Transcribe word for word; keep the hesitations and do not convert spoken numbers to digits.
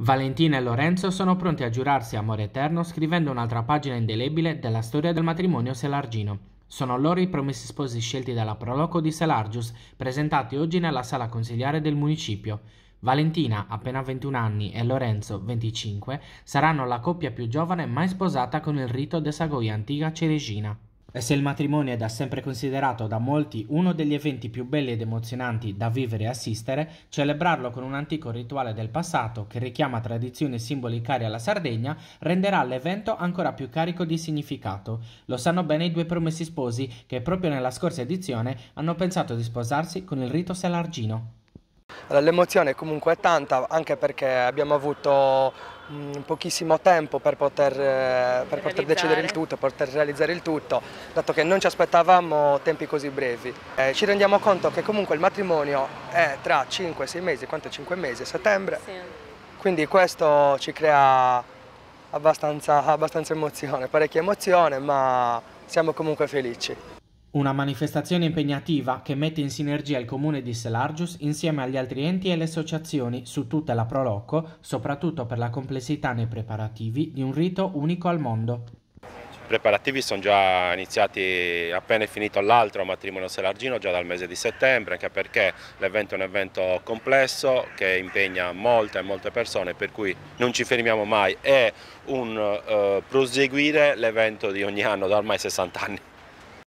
Valentina e Lorenzo sono pronti a giurarsi amore eterno scrivendo un'altra pagina indelebile della storia del matrimonio selargino. Sono loro i promessi sposi scelti dalla proloco di Selargius, presentati oggi nella sala consiliare del municipio. Valentina, appena ventuno anni, e Lorenzo, venticinque, saranno la coppia più giovane mai sposata con il rito de sa Coja antica Cerexina. E se il matrimonio è da sempre considerato da molti uno degli eventi più belli ed emozionanti da vivere e assistere, celebrarlo con un antico rituale del passato che richiama tradizioni e simboli cari alla Sardegna renderà l'evento ancora più carico di significato. Lo sanno bene i due promessi sposi che proprio nella scorsa edizione hanno pensato di sposarsi con il rito selargino. L'emozione comunque è tanta, anche perché abbiamo avuto mh, pochissimo tempo per poter, eh, per poter decidere il tutto, poter realizzare il tutto, dato che non ci aspettavamo tempi così brevi. Eh, ci rendiamo conto che comunque il matrimonio è tra cinque sei mesi, quanto cinque mesi, settembre, sì. Quindi questo ci crea abbastanza, abbastanza emozione, parecchia emozione, ma siamo comunque felici. Una manifestazione impegnativa che mette in sinergia il comune di Selargius insieme agli altri enti e le associazioni su tutta la proloco, soprattutto per la complessità nei preparativi di un rito unico al mondo. I preparativi sono già iniziati appena è finito l'altro matrimonio selargino, già dal mese di settembre, anche perché l'evento è un evento complesso che impegna molte e molte persone, per cui non ci fermiamo mai, è un eh, proseguire l'evento di ogni anno da ormai sessanta anni.